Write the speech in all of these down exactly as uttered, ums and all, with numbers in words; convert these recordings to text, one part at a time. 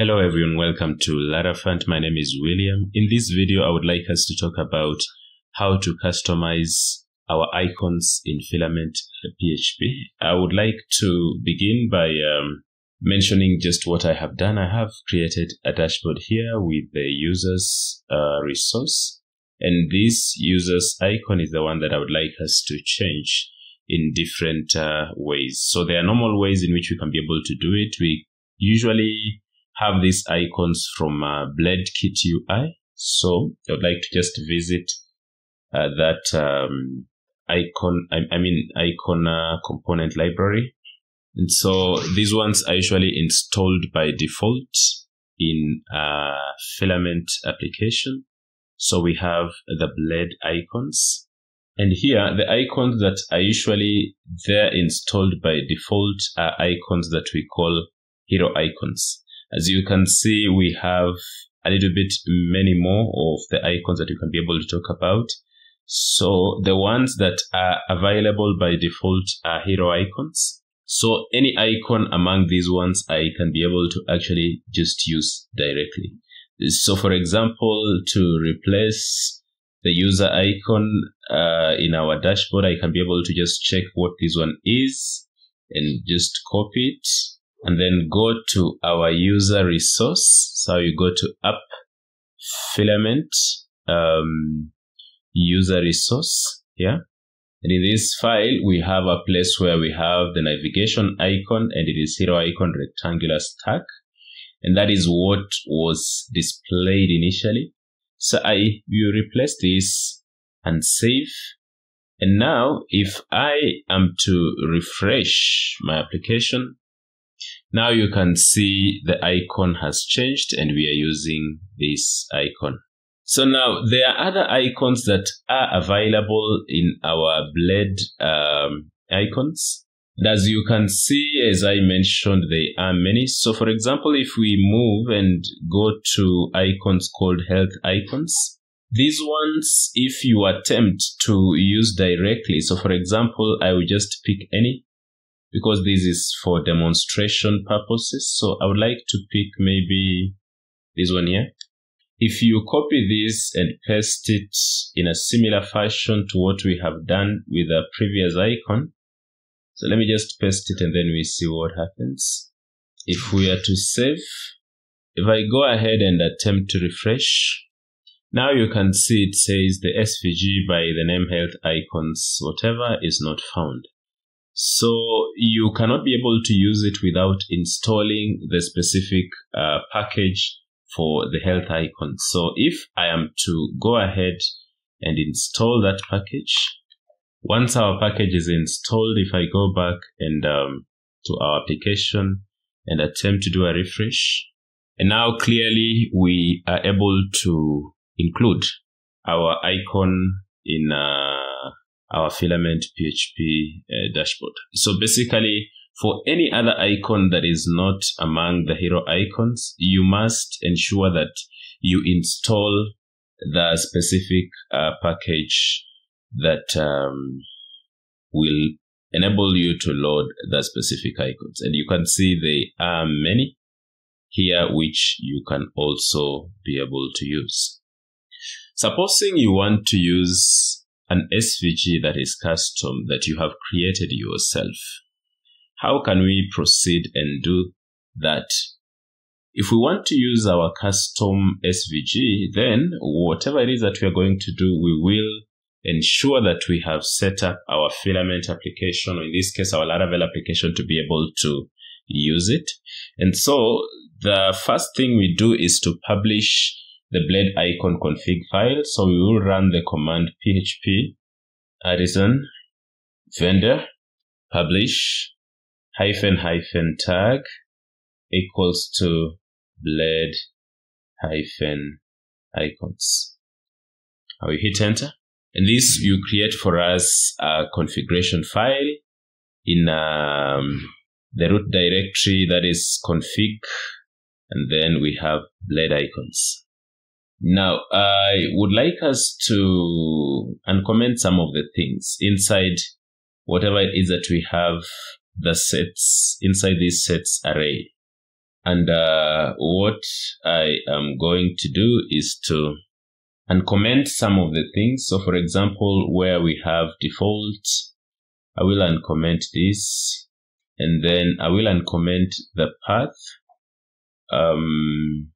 Hello everyone, welcome to LaraPhant. My name is William. In this video, I would like us to talk about how to customize our icons in Filament P H P. I would like to begin by um, mentioning just what I have done. I have created a dashboard here with the users uh, resource, and this users icon is the one that I would like us to change in different uh, ways. So there are normal ways in which we can be able to do it. We usually have these icons from uh, BladeKit U I. So I would like to just visit uh, that um, icon, I, I mean icon uh, component library. And so these ones are usually installed by default in uh, Filament application. So we have the Blade icons. And here, the icons that are usually there installed by default are icons that we call Hero icons. As you can see, we have a little bit many more of the icons that you can be able to talk about. So the ones that are available by default are hero icons. So any icon among these ones, I can be able to actually just use directly. So for example, to replace the user icon uh, in our dashboard, I can be able to just check what this one is and just copy it. And then go to our user resource. So you go to app filament um, user resource here. Yeah? And in this file, we have a place where we have the navigation icon, and it is hero icon rectangular stack. And that is what was displayed initially. So I you replace this and save. And now if I am to refresh my application, now you can see the icon has changed and we are using this icon. So now there are other icons that are available in our Blade um, icons. And as you can see, as I mentioned, there are many. So for example, if we move and go to icons called health icons, these ones, if you attempt to use directly, so for example, I will just pick any, because this is for demonstration purposes. So I would like to pick maybe this one here. If you copy this and paste it in a similar fashion to what we have done with the previous icon. So let me just paste it and then we see what happens. If we are to save, if I go ahead and attempt to refresh, now you can see it says the S V G by the name health icons, whatever, is not found. So you cannot be able to use it without installing the specific uh, package for the health icon. So if I am to go ahead and install that package, once our package is installed, if I go back and um, to our application and attempt to do a refresh, and now clearly we are able to include our icon in uh, our Filament P H P uh, dashboard. So basically, for any other icon that is not among the hero icons, you must ensure that you install the specific uh, package that um, will enable you to load the specific icons. And you can see there are many here which you can also be able to use. Supposing you want to use an S V G that is custom that you have created yourself. How can we proceed and do that? If we want to use our custom S V G, then whatever it is that we are going to do, we will ensure that we have set up our Filament application, or in this case, our Laravel application, to be able to use it. And so the first thing we do is to publish the blade icon config file. So we will run the command php artisan vendor publish hyphen hyphen tag equals to blade hyphen icons. We hit enter, and this you create for us a configuration file in um, the root directory that is config, and then we have blade icons. Now, I would like us to uncomment some of the things inside whatever it is that we have, the sets, inside this sets array. And uh, what I am going to do is to uncomment some of the things. So for example, where we have default, I will uncomment this, and then I will uncomment the path, um,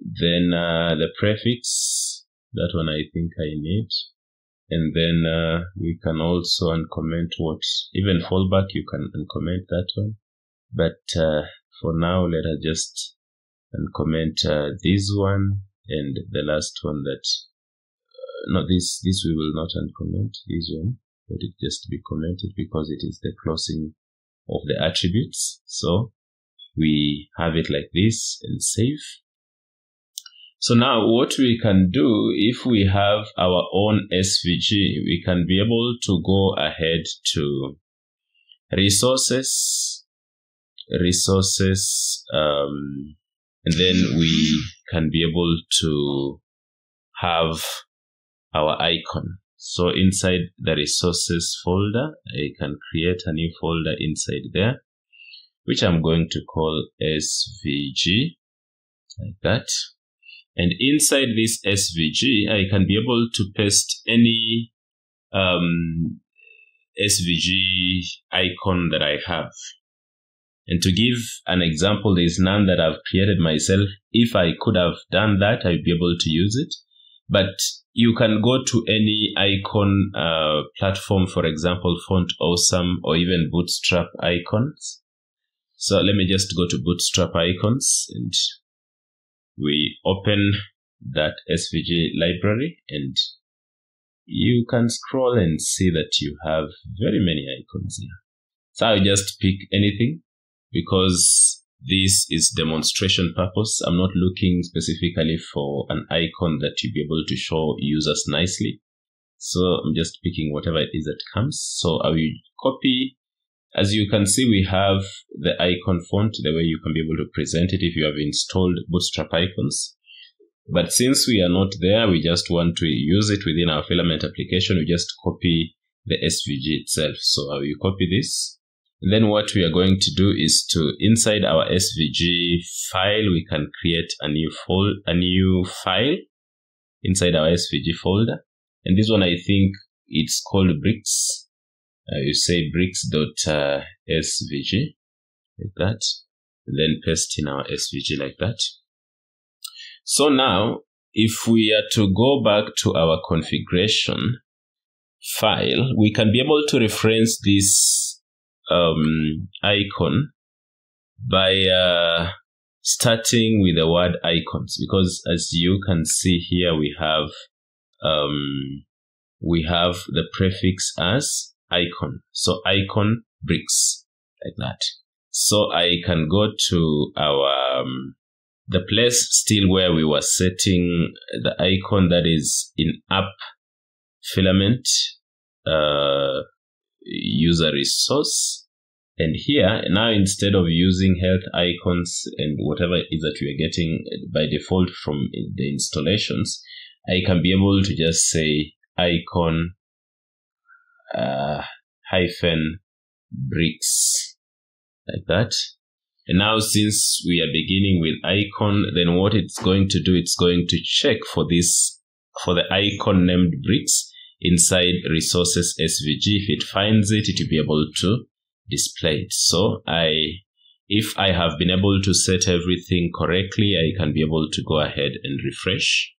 then uh, the prefix, that one I think I need. And then uh, we can also uncomment what, even fallback, you can uncomment that one. But uh, for now, let us just uncomment uh, this one and the last one that, uh, no, this, this we will not uncomment, this one. Let it just be commented because it is the closing of the attributes. So we have it like this and save. So now what we can do, if we have our own S V G, we can be able to go ahead to resources, resources, um, and then we can be able to have our icon. So inside the resources folder, I can create a new folder inside there, which I'm going to call S V G, like that. And inside this S V G, I can be able to paste any um, S V G icon that I have. And to give an example, there's none that I've created myself. If I could have done that, I'd be able to use it. But you can go to any icon uh, platform, for example, Font Awesome or even Bootstrap Icons. So let me just go to Bootstrap Icons and we open that S V G library, and you can scroll and see that you have very many icons here. So I'll just pick anything because this is demonstration purpose. I'm not looking specifically for an icon that you'll be able to show users nicely. So I'm just picking whatever it is that comes. So I will copy. As you can see, we have the icon font, the way you can be able to present it if you have installed Bootstrap Icons. But since we are not there, we just want to use it within our Filament application. We just copy the S V G itself. So I will copy this. And then what we are going to do is to, inside our S V G file, we can create a new fold, a new file inside our S V G folder. And this one, I think it's called bricks. Uh, you say bricks dot S V G like that, and then paste in our S V G like that. So now, if we are to go back to our configuration file, we can be able to reference this um, icon by uh, starting with the word icons, because as you can see here, we have um, we have the prefix as icon. So icon bricks like that. So I can go to our um, the place still where we were setting the icon, that is in app filament uh, user resource. And here now, instead of using health icons and whatever it is that we are getting by default from the installations, I can be able to just say icon Uh, hyphen bricks like that. And now, since we are beginning with icon, then what it's going to do, it's going to check for this, for the icon named bricks inside resources S V G. If it finds it, it will be able to display it. So I, if I have been able to set everything correctly, I can be able to go ahead and refresh.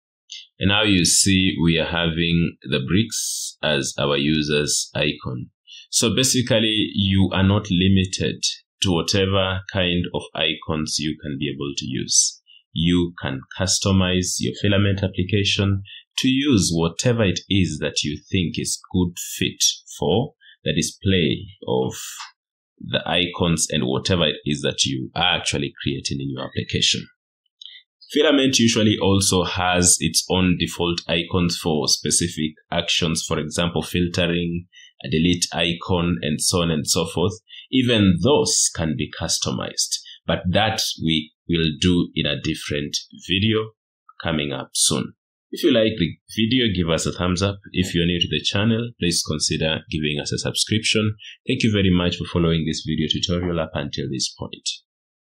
And now you see we are having the bricks as our user's icon. So basically, you are not limited to whatever kind of icons you can be able to use. You can customize your Filament application to use whatever it is that you think is good fit for the display of the icons and whatever it is that you are actually creating in your application. Filament usually also has its own default icons for specific actions, for example, filtering, a delete icon, and so on and so forth. Even those can be customized, but that we will do in a different video coming up soon. If you like the video, give us a thumbs up. If you're new to the channel, please consider giving us a subscription. Thank you very much for following this video tutorial up until this point.